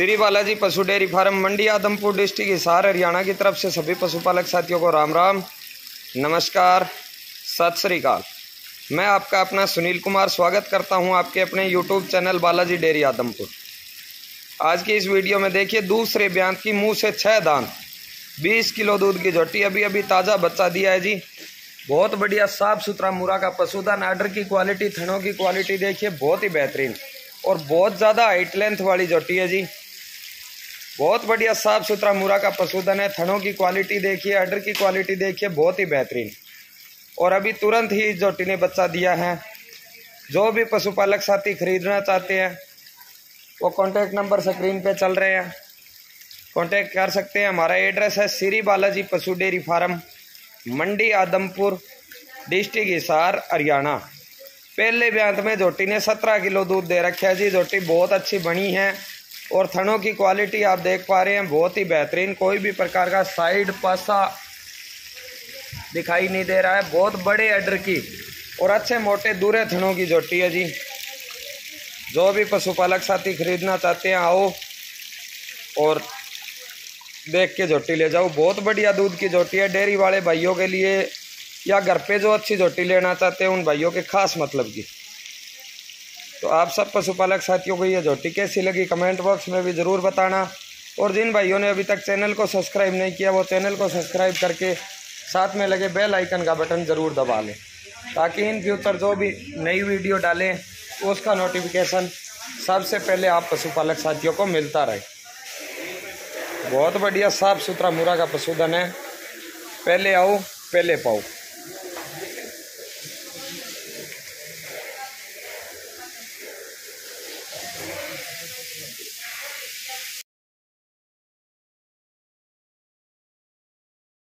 श्री बालाजी पशु dairy farm Mandi Adampur district Hisar Haryana की तरफ से सभी पशुपालक साथियों को राम राम, नमस्कार, सत श्री अकाल। मैं आपका अपना सुनील कुमार स्वागत करता हूं आपके अपने YouTube channel Balaji dairy Adampur. आज की इस वीडियो में देखिए, दूसरे ब्यांत की मुंह से 6 दान 20 किलो दूध की झोटी, अभी ताज़ा बच्चा दिया है जी। बहुत बढ़िया साफ़ सुथरा मुरा का पशुदान। आर्डर की क्वालिटी, थनों की क्वालिटी देखिए, बहुत ही बेहतरीन और बहुत ज़्यादा हाइट लेंथ वाली झोटी है जी। बहुत बढ़िया साफ़ सुथरा मुरा का पशुधन है। थनों की क्वालिटी देखिए, आर्डर की क्वालिटी देखिए, बहुत ही बेहतरीन। और अभी तुरंत ही इस झोटी ने बच्चा दिया है। जो भी पशुपालक साथी खरीदना चाहते हैं वो कॉन्टैक्ट नंबर स्क्रीन पे चल रहे हैं, कॉन्टैक्ट कर सकते हैं। हमारा एड्रेस है श्री बालाजी पशु dairy farm Mandi Adampur district Hisar Haryana. पहले ब्यांत में झोटी ने 17 किलो दूध दे रखे है जी। झोटी बहुत अच्छी बनी है और थनों की क्वालिटी आप देख पा रहे हैं, बहुत ही बेहतरीन। कोई भी प्रकार का साइड पासा दिखाई नहीं दे रहा है। बहुत बड़े एडर की और अच्छे मोटे दूरे थनों की झोटी है जी। जो भी पशुपालक साथी खरीदना चाहते हैं आओ और देख के झोटी ले जाओ। बहुत बढ़िया दूध की झोटी है। डेयरी वाले भाइयों के लिए या घर पे जो अच्छी झोटी लेना चाहते हैं उन भाइयों के खास मतलब की। तो आप सब पशुपालक साथियों को ये झोटी कैसी लगी कमेंट बॉक्स में भी ज़रूर बताना। और जिन भाइयों ने अभी तक चैनल को सब्सक्राइब नहीं किया वो चैनल को सब्सक्राइब करके साथ में लगे बेल आइकन का बटन ज़रूर दबा लें, ताकि इन फ्यूचर जो भी नई वीडियो डालें उसका नोटिफिकेशन सबसे पहले आप पशुपालक साथियों को मिलता रहे। बहुत बढ़िया साफ़ सुथरा मुरा का पशुधन है। पहले आओ पहले पाओ।